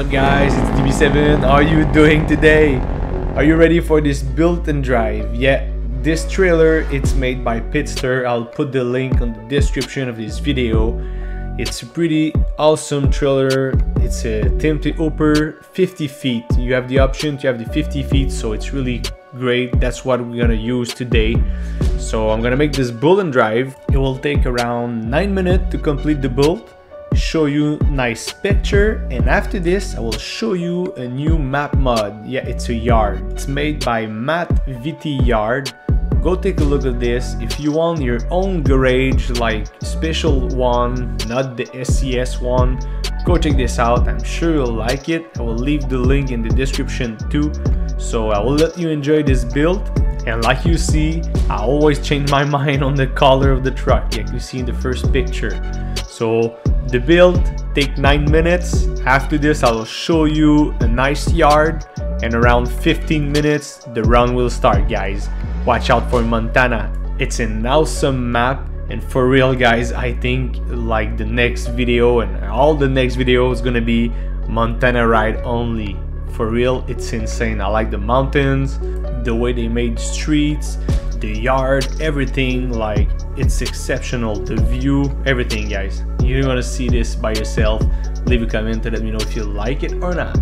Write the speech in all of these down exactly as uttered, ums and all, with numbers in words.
up, guys? It's D B seven. How are you doing today? Are you ready for this build and drive? Yeah, this trailer, it's made by Pizzster. I'll put the link on the description of this video. It's a pretty awesome trailer. It's a Timpte Hopper fifty feet. You have the option to have the fifty feet, so it's really great. That's what we're gonna use today. So I'm gonna make this build and drive. It will take around nine minutes to complete the build, show you nice picture, and after this I will show you a new map mod. Yeah, it's a yard. It's made by Matt V T yard. Go take a look at this. If you want your own garage, like special one, not the S C S one, go check this out. I'm sure you'll like it. I will leave the link in the description too. So I will let you enjoy this build. And like you see, I always change my mind on the color of the truck, like you see in the first picture. So the build take nine minutes. After this, I will show you a nice yard. And around fifteen minutes, the run will start, guys. Watch out for Montana. It's an awesome map, and for real, guys, I think like the next video and all the next video is gonna be Montana ride only. For real, it's insane. I like the mountains, the way they made streets, the yard, everything. Like, it's exceptional, the view, everything, guys. You're gonna see this by yourself. Leave a comment and let me know if you like it or not.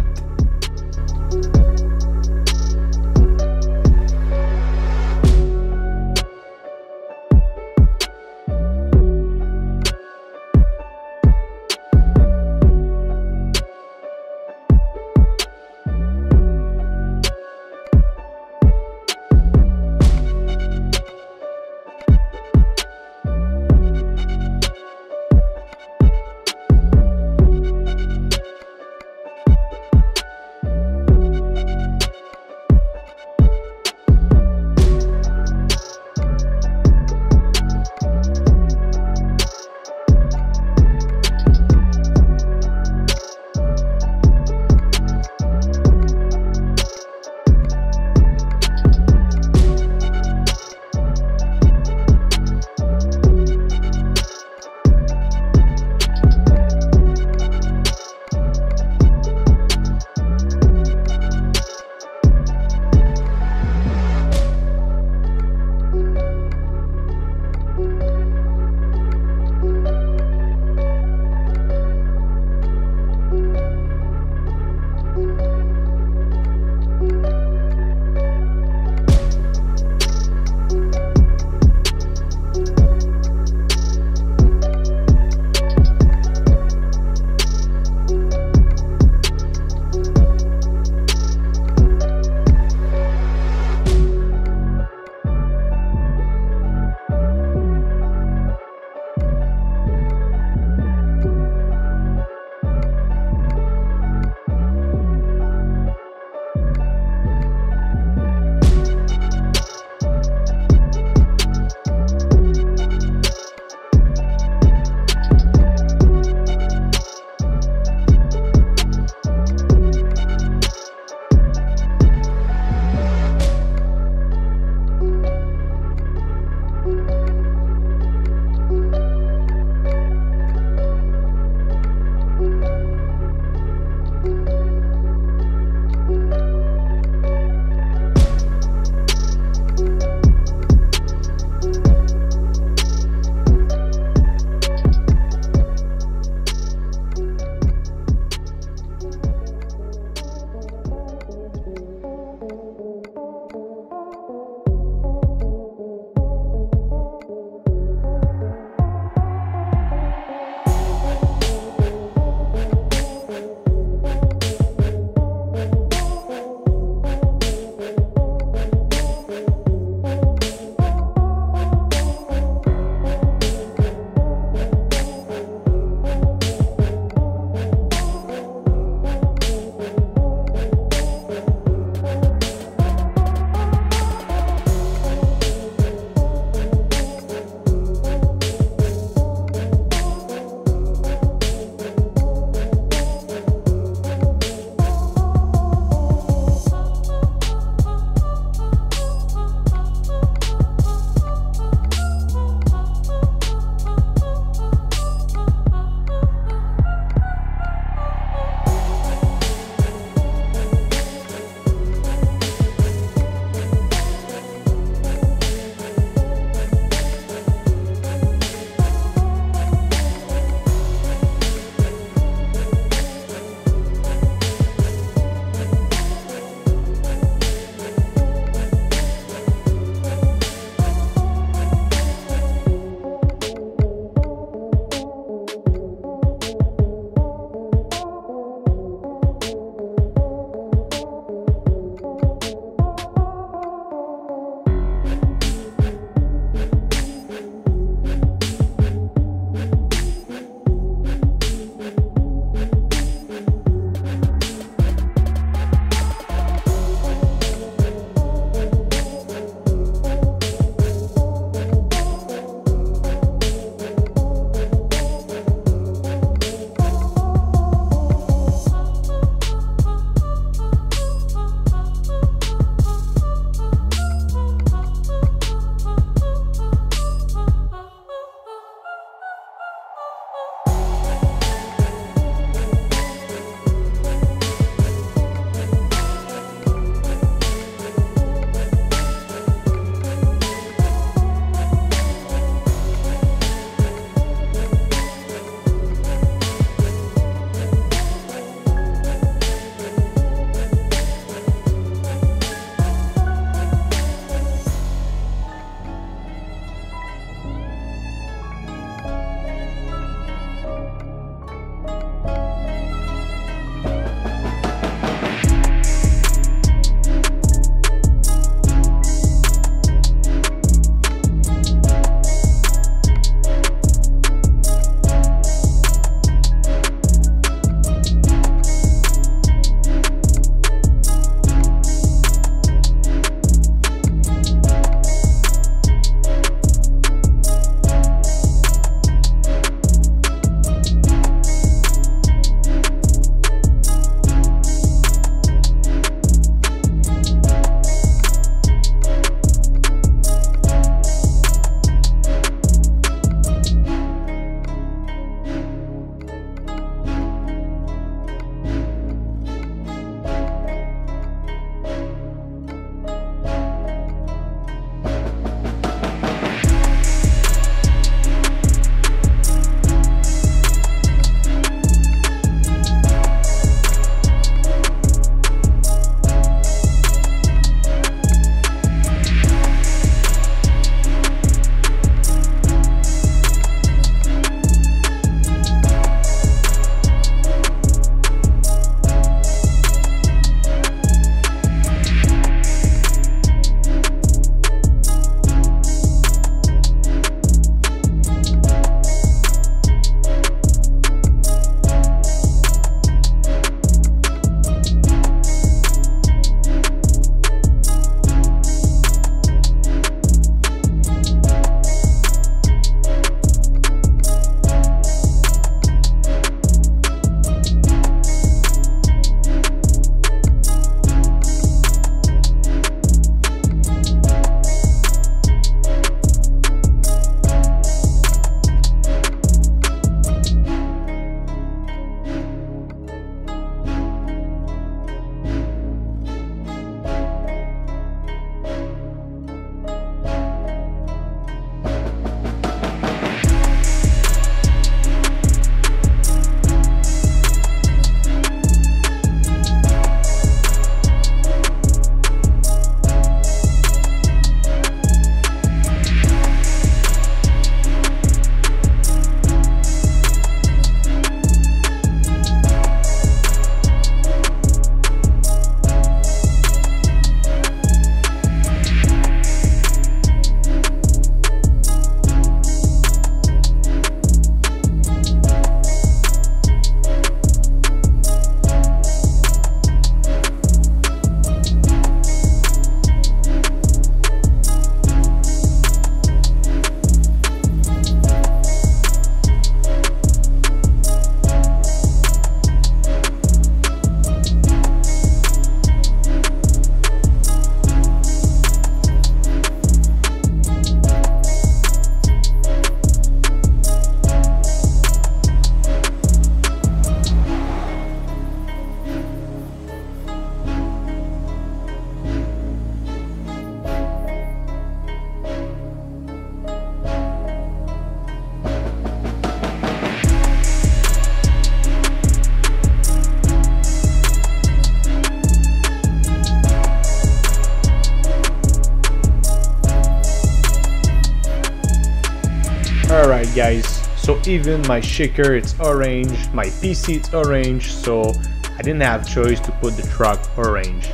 Alright guys, so even my shaker it's orange, my P C it's orange, so I didn't have choice to put the truck orange.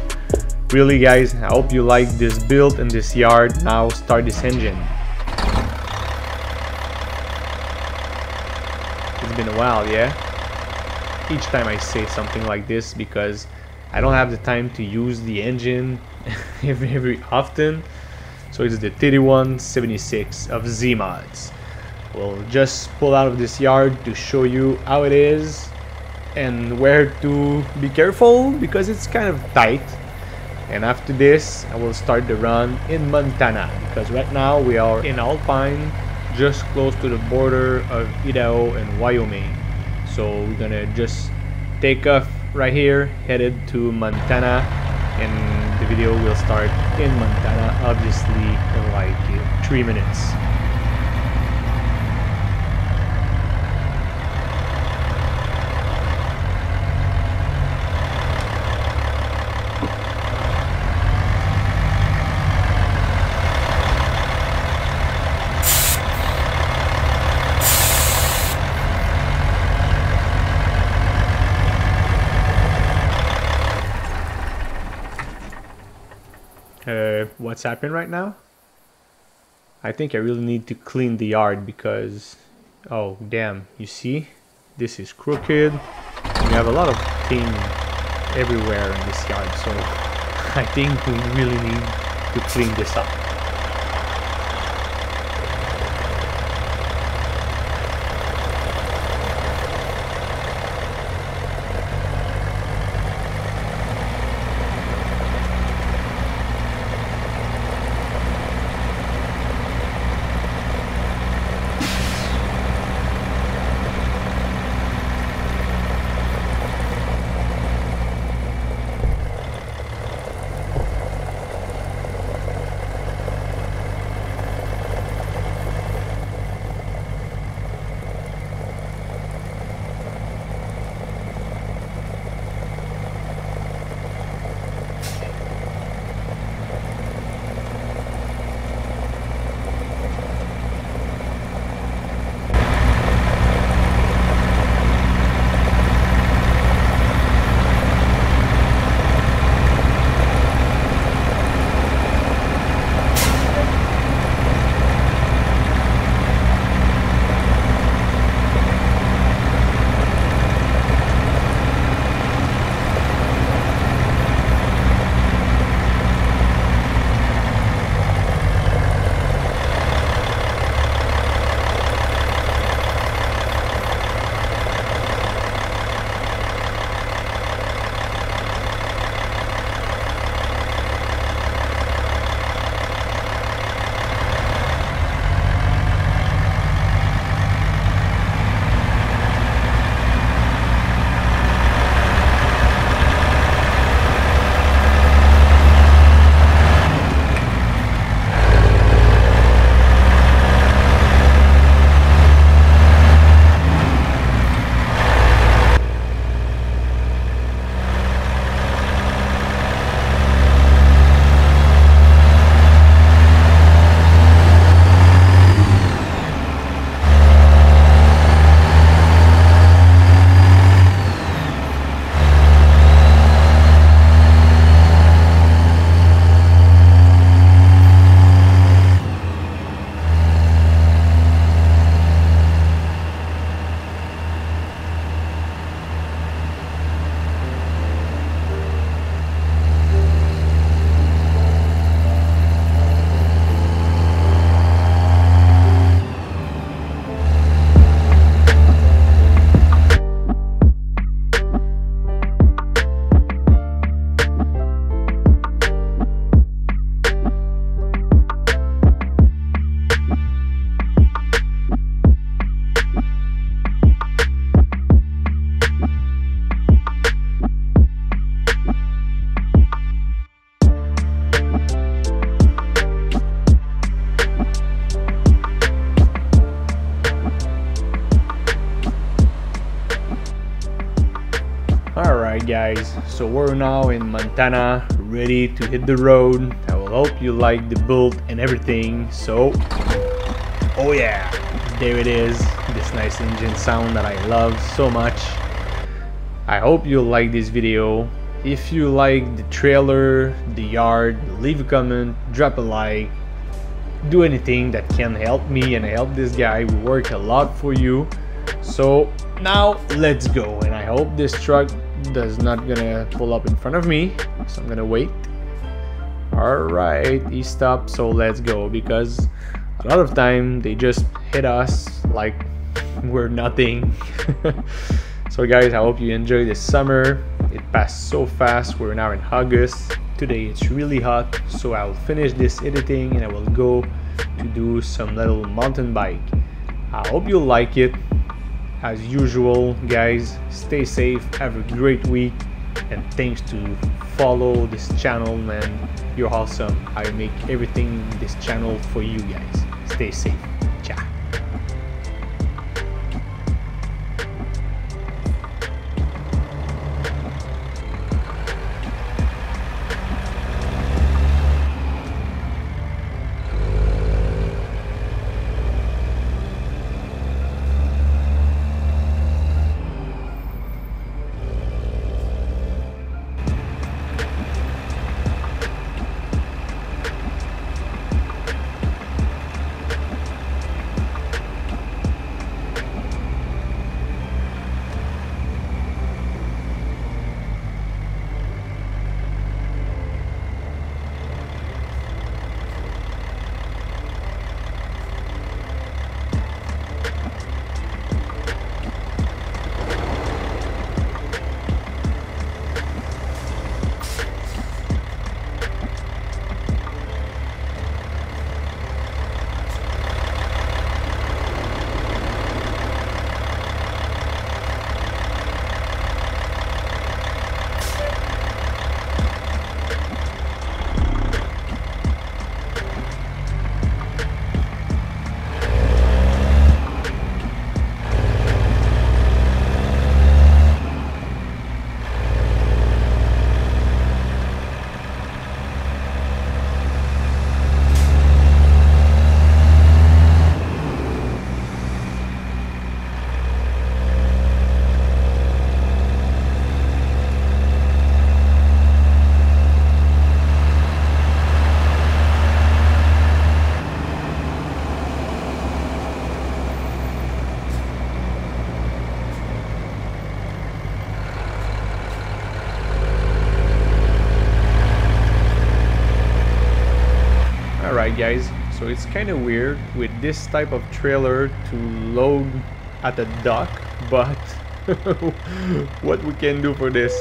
Really guys, I hope you like this build and this yard. Now start this engine. It's been a while, yeah? Each time I say something like this because I don't have the time to use the engine every, every often. So it's the thirty-one seventy-six of ZMods. We'll just pull out of this yard to show you how it is and where to be careful because it's kind of tight. And after this, I will start the run in Montana because right now we are in Alpine, just close to the border of Idaho and Wyoming. So we're gonna just take off right here, headed to Montana, and the video will start in Montana, obviously, in like three minutes. Uh, what's happening right now? I think I really need to clean the yard because, oh damn, you see, this is crooked. We have a lot of things everywhere in this yard, so I think we really need to clean this up. Guys, so we're now in Montana, ready to hit the road. I will hope you like the build and everything, so Oh yeah, there it is, this nice engine sound that I love so much. I hope you like this video. If you like the trailer, the yard, leave a comment, drop a like, do anything that can help me and help this guy. We work a lot for you. So now let's go, and I hope this truck does not gonna pull up in front of me, so I'm gonna wait. Alright, he stopped, so let's go, because a lot of time they just hit us like we're nothing. So guys, I hope you enjoy this summer. It passed so fast. We're now in August. Today it's really hot, so I'll finish this editing and I will go to do some little mountain bike. I hope you like it. As usual guys, stay safe, have a great week, and thanks to follow this channel, man. You're awesome. I make everything in this channel for you guys. Stay safe. Ciao. Guys, so it's kind of weird with this type of trailer to load at a dock, but what we can do for this.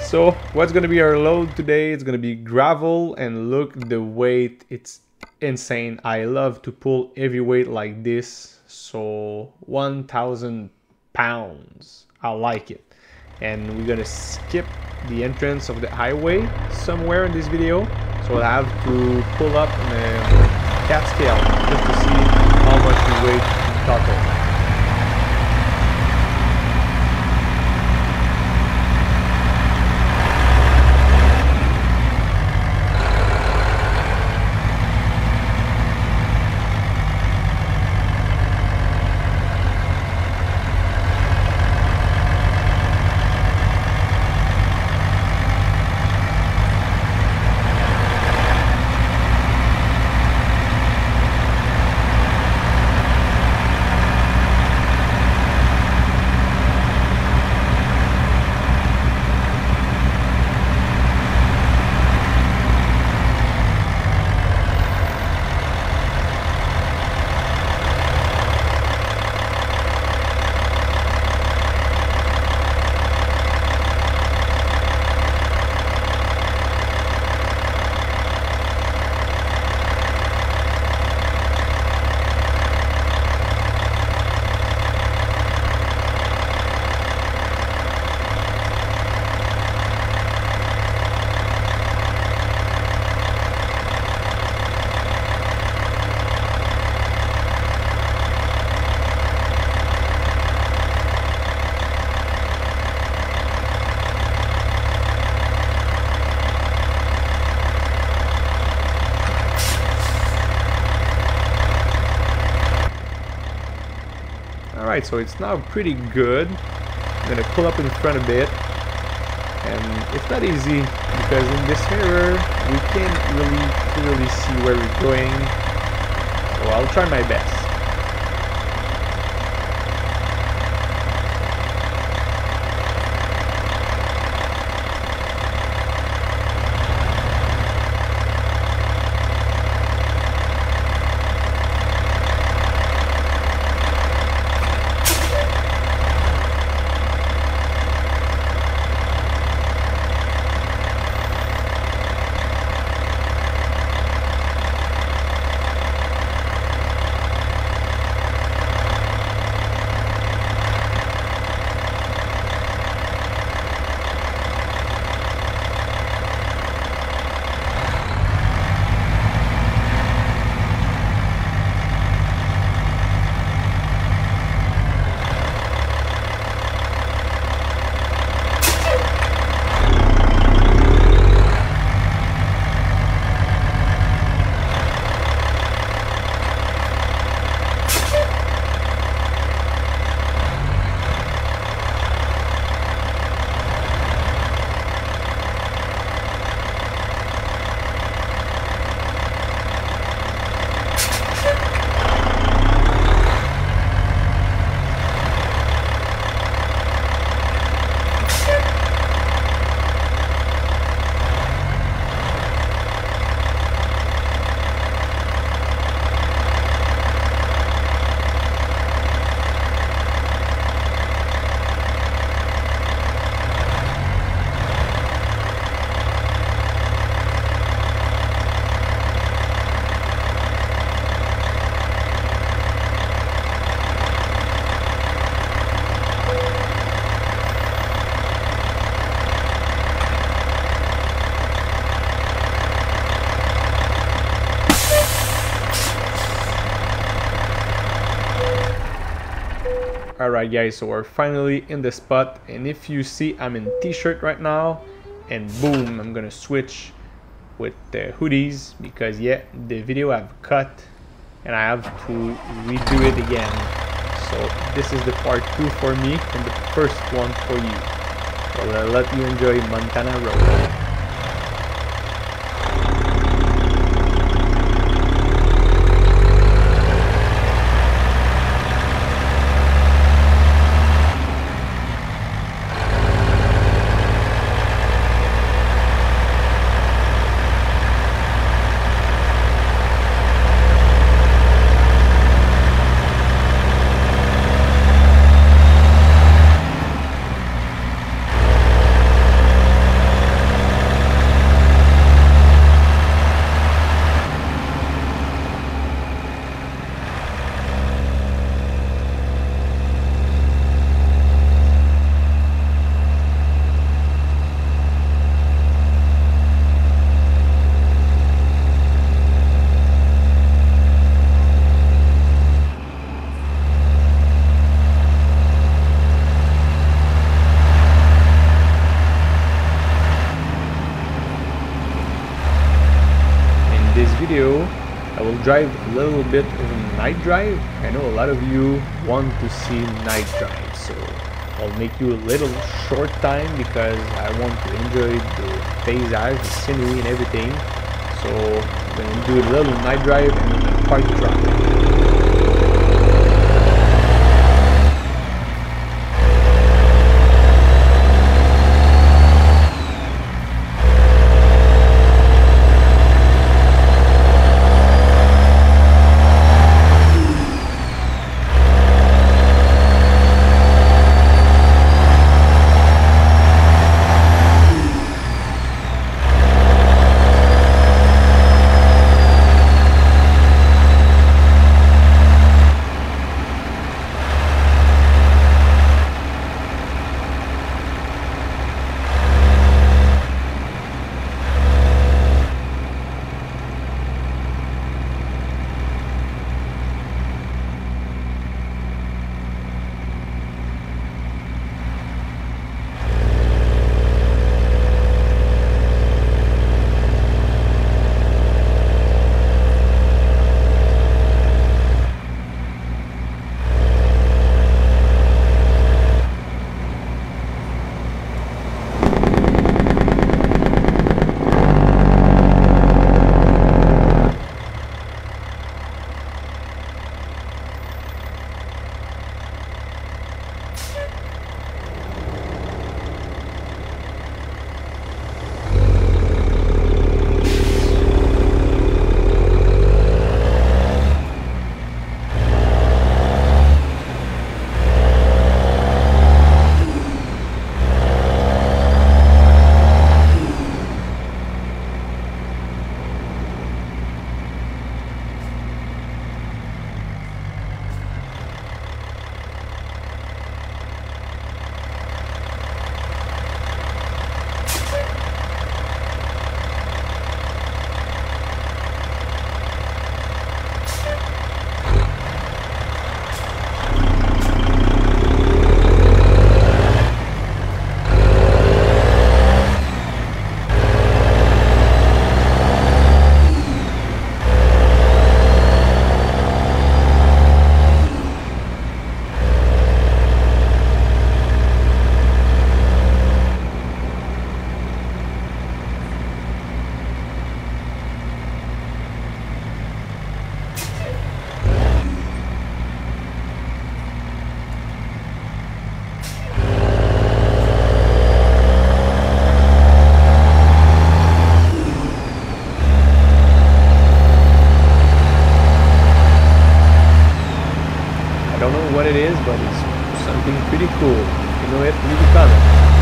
So what's gonna be our load today? It's gonna be gravel, and look the weight, it's insane. I love to pull heavy weight like this, so one thousand pounds, I like it. And we're gonna skip the entrance of the highway somewhere in this video. So I have to pull up in a cat scale just to see how much we weigh in total. right, so it's now pretty good. I'm gonna pull up in front a bit, and it's not easy because in this mirror we can't really clearly see where we're going, so I'll try my best. Alright guys, so we're finally in the spot, and if you see, I'm in t-shirt right now, and boom, I'm gonna switch with the hoodies because yeah, the video I've cut and I have to redo it again. So this is the part two for me and the first one for you. Well, I'll let you enjoy Montana Road. I will drive a little bit of night drive. I know a lot of you want to see night drive, so I'll make you a little short time because I want to enjoy the paysage, the scenery and everything. So I'm gonna do a little night drive and then a park drive. what it is, but it's something pretty cool. If you know it, leave a comment.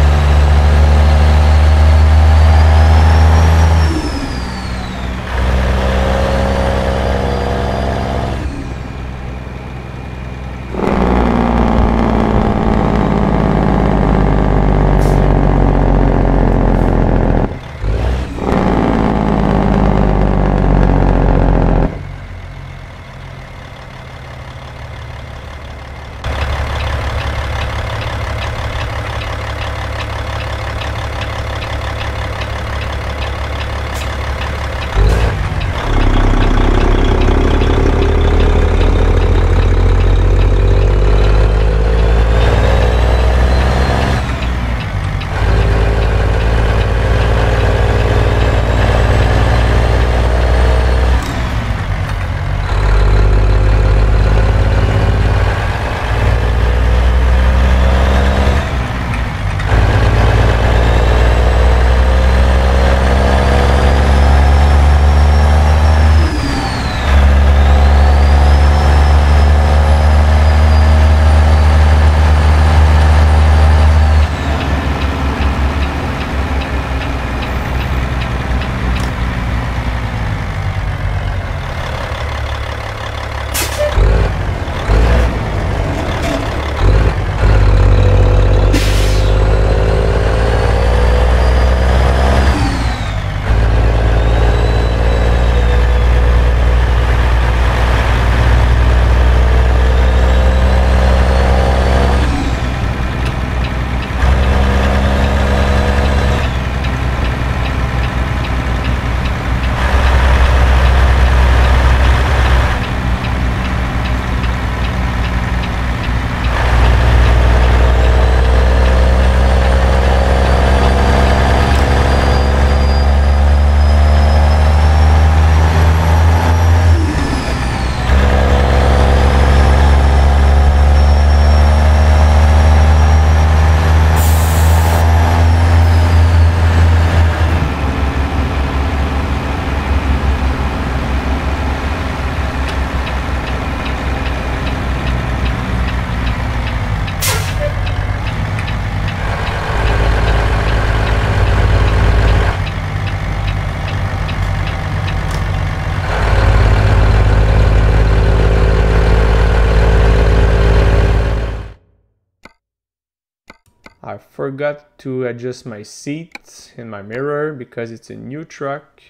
I forgot to adjust my seat and my mirror because it's a new truck.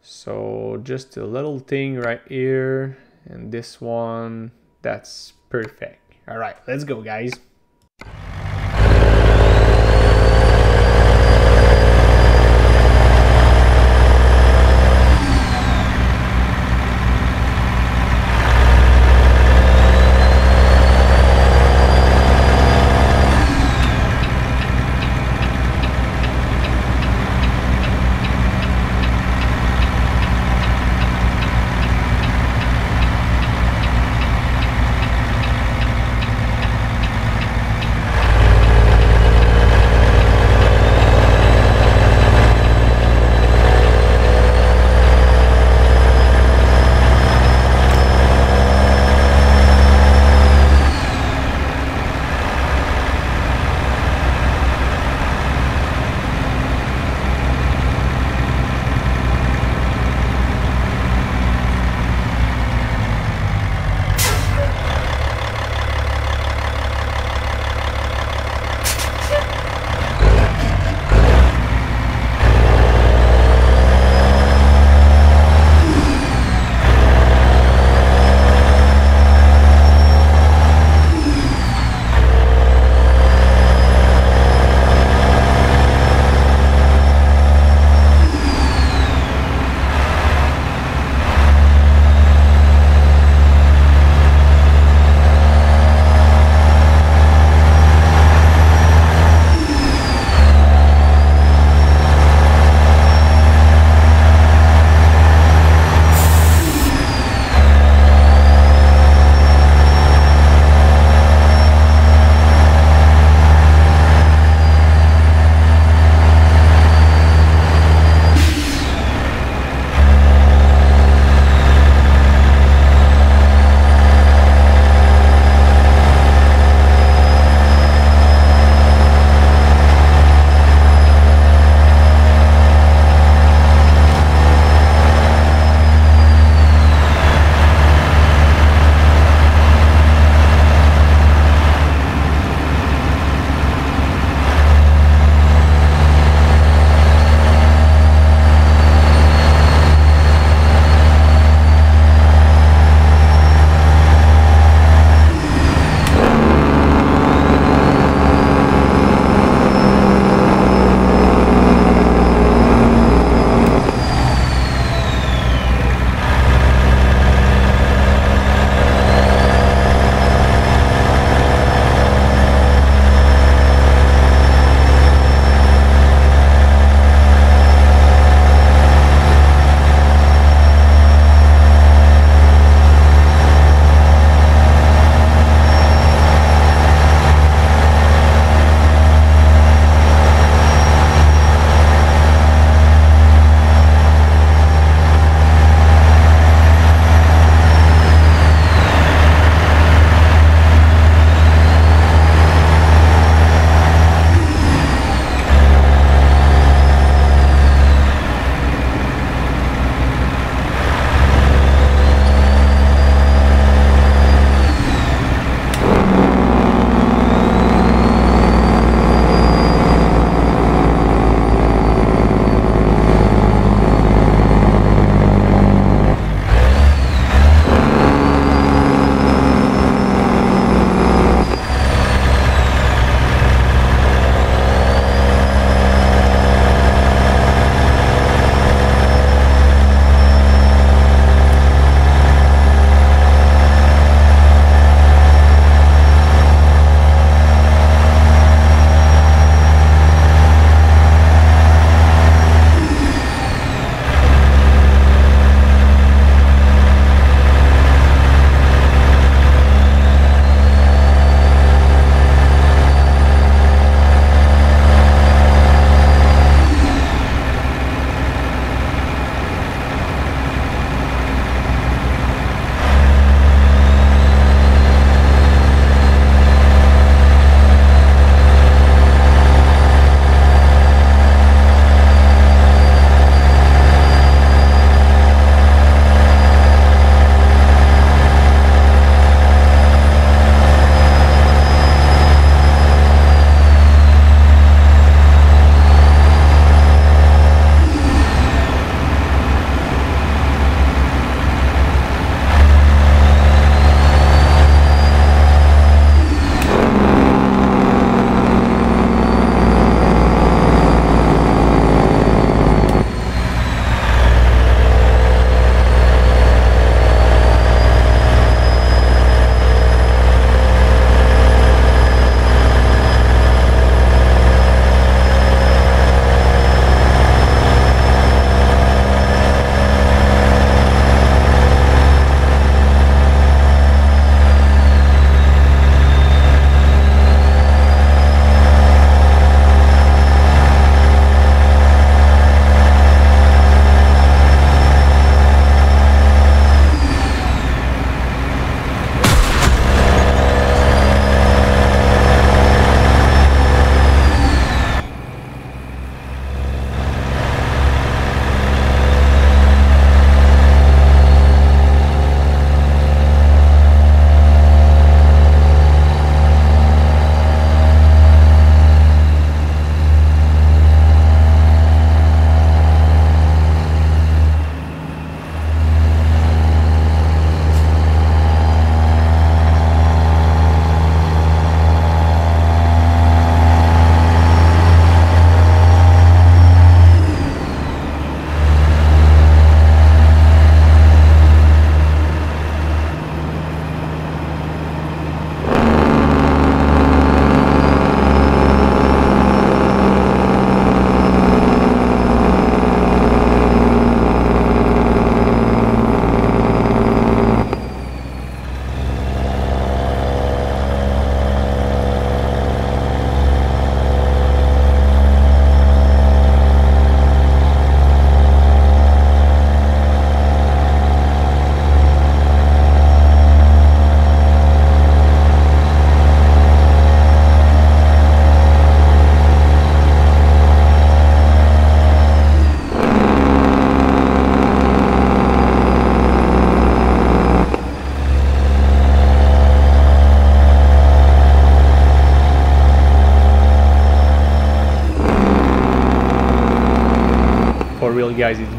So just a little thing right here and this one, that's perfect. All right, let's go guys.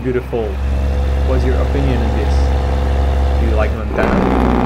beautiful. What's your opinion of this? Do you like Montana?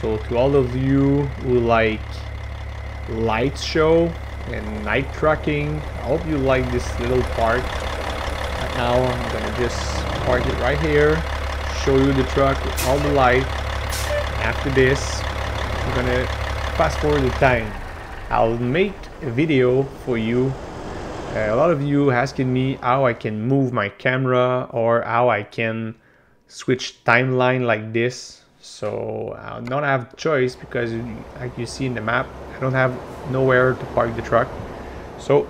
So to all of you who like light show and night trucking, I hope you like this little park. Right now I'm gonna just park it right here, show you the truck with all the light. After this I'm gonna fast forward the time. I'll make a video for you. Uh, a lot of you asking me how I can move my camera or how I can switch timeline like this. So I don't have choice because, like you see in the map, I don't have nowhere to park the truck. So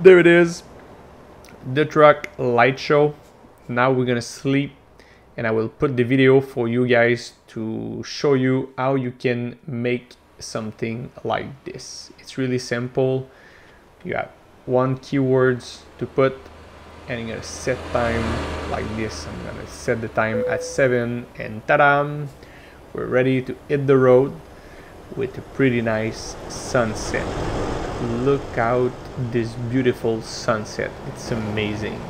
there it is, the truck light show. Now we're gonna sleep and I will put the video for you guys to show you how you can make something like this. It's really simple. You have one keywords to put and you're gonna set time like this. I'm gonna set the time at seven and ta-da! We're ready to hit the road with a pretty nice sunset. Look out this beautiful sunset. It's amazing.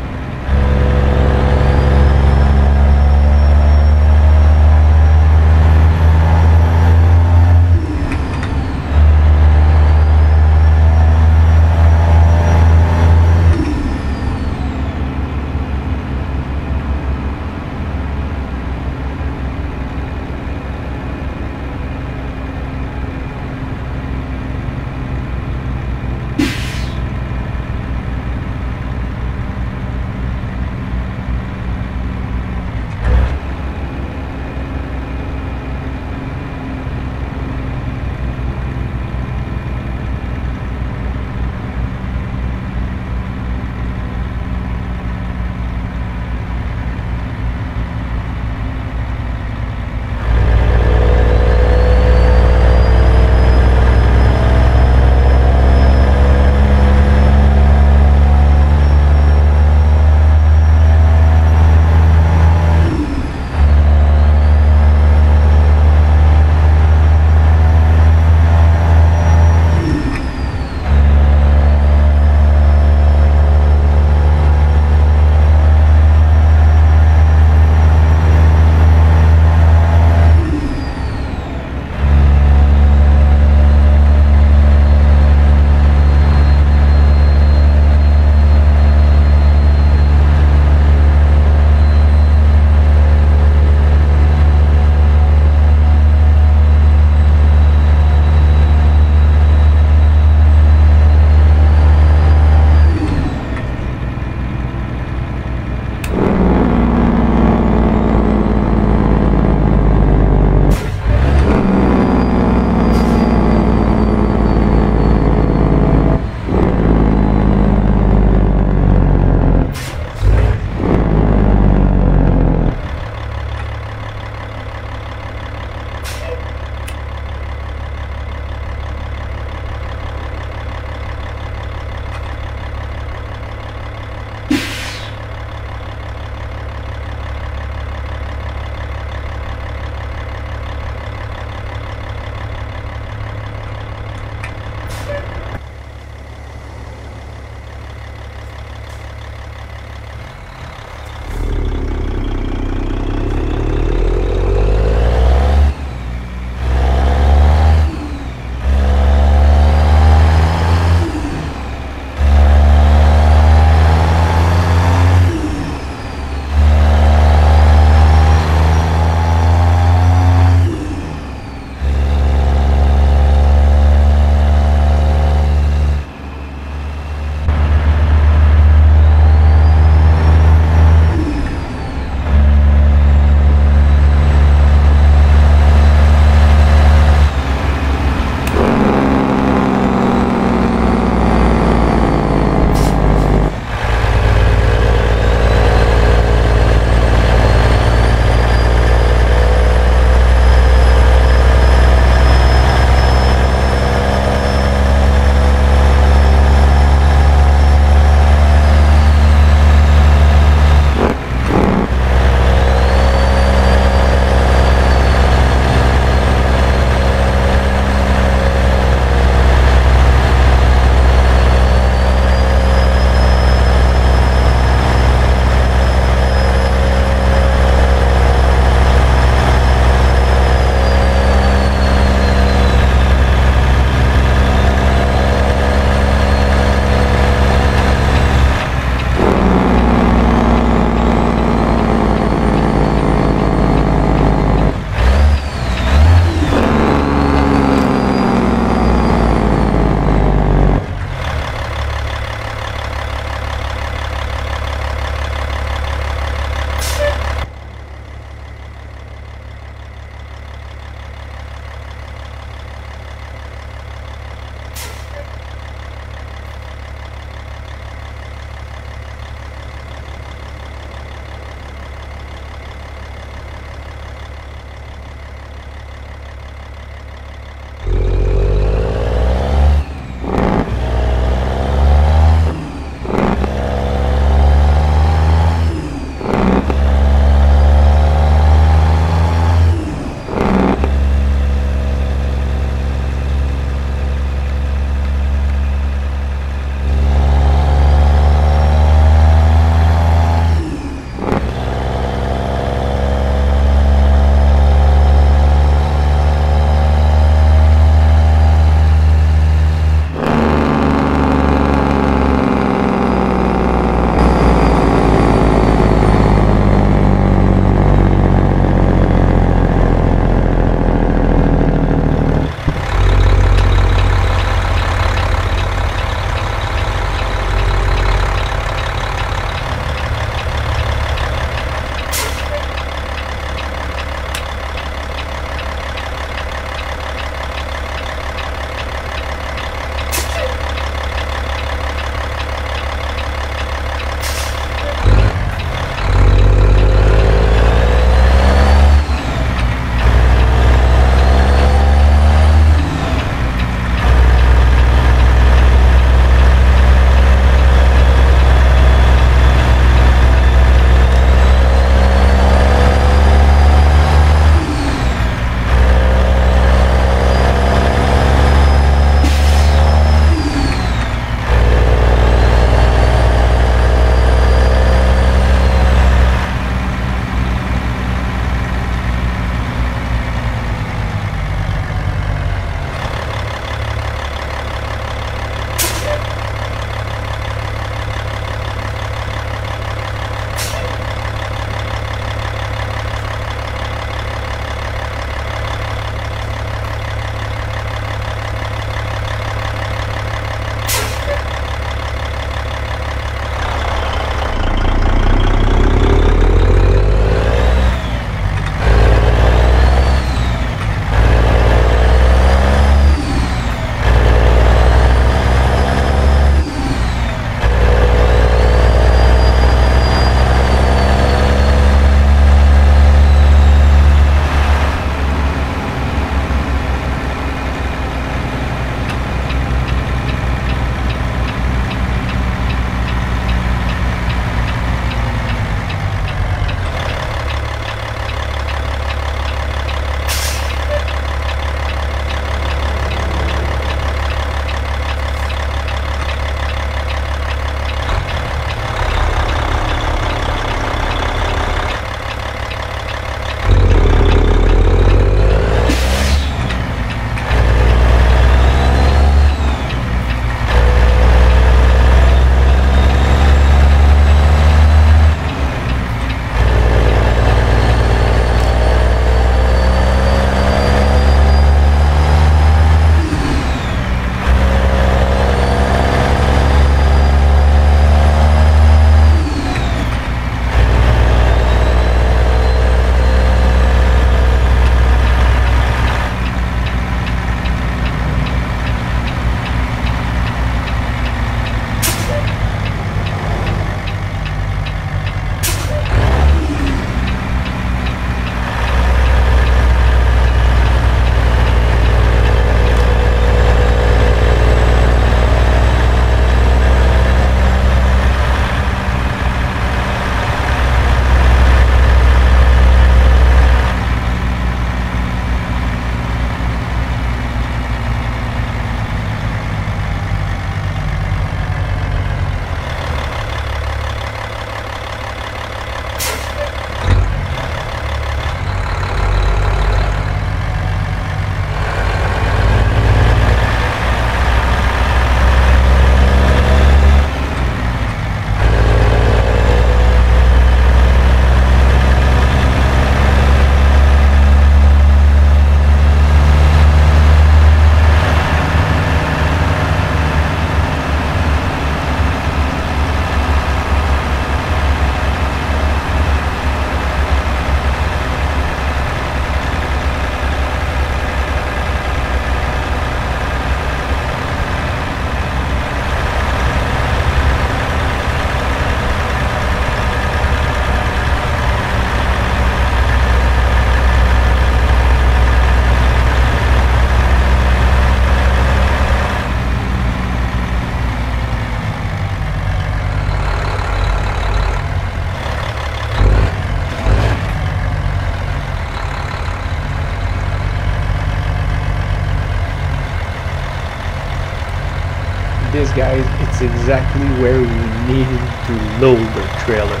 this, guys, it's exactly where we needed to load the trailer.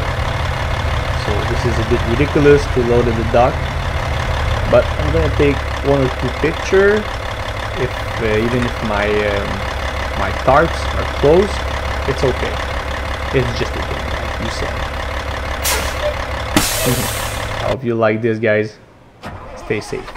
So this is a bit ridiculous to load at the dock, but I'm gonna take one or two pictures. If uh, even if my um, my tarps are closed, it's okay. It's just a thing, like you said. I hope you like this, guys. Stay safe.